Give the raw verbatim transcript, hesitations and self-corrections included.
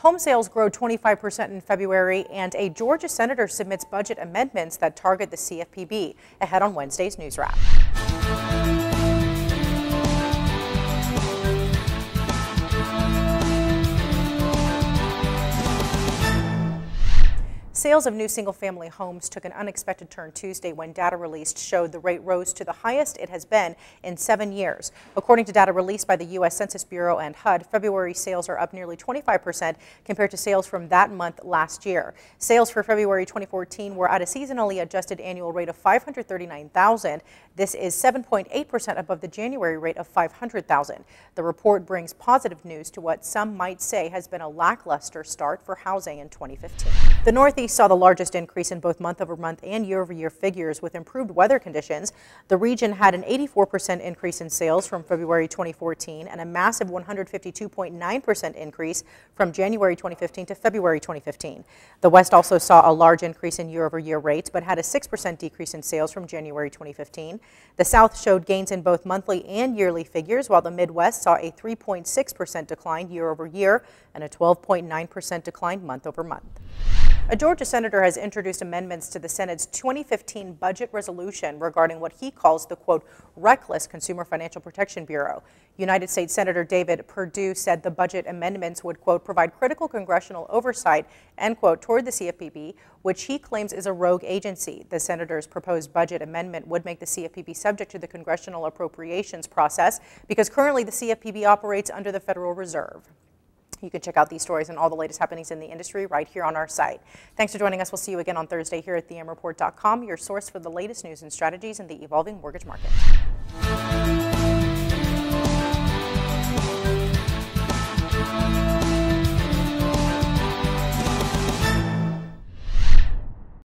Home sales grow twenty-five percent in February, and a Georgia senator submits budget amendments that target the C F P B. Ahead on Wednesday's News Wrap. Sales of new single-family homes took an unexpected turn Tuesday when data released showed the rate rose to the highest it has been in seven years. According to data released by the U S Census Bureau and H U D, February sales are up nearly twenty-five percent compared to sales from that month last year. Sales for February twenty fourteen were at a seasonally adjusted annual rate of five hundred thirty-nine thousand. This is seven point eight percent above the January rate of five hundred thousand. The report brings positive news to what some might say has been a lackluster start for housing in twenty fifteen. The Northeast saw the largest increase in both month-over-month and year-over-year figures with improved weather conditions. The region had an eighty-four percent increase in sales from February twenty fourteen and a massive one hundred fifty-two point nine percent increase from January twenty fifteen to February twenty fifteen. The West also saw a large increase in year-over-year rates but had a six percent decrease in sales from January twenty fifteen. The South showed gains in both monthly and yearly figures, while the Midwest saw a three point six percent decline year-over-year and a twelve point nine percent decline month-over-month. A Georgia senator has introduced amendments to the Senate's twenty fifteen budget resolution regarding what he calls the, quote, reckless Consumer Financial Protection Bureau. United States Senator David Perdue said the budget amendments would, quote, provide critical congressional oversight, end quote, toward the C F P B, which he claims is a rogue agency. The senator's proposed budget amendment would make the C F P B subject to the congressional appropriations process because currently the C F P B operates under the Federal Reserve. You can check out these stories and all the latest happenings in the industry right here on our site. Thanks for joining us. We'll see you again on Thursday here at the M Report dot com, your source for the latest news and strategies in the evolving mortgage market.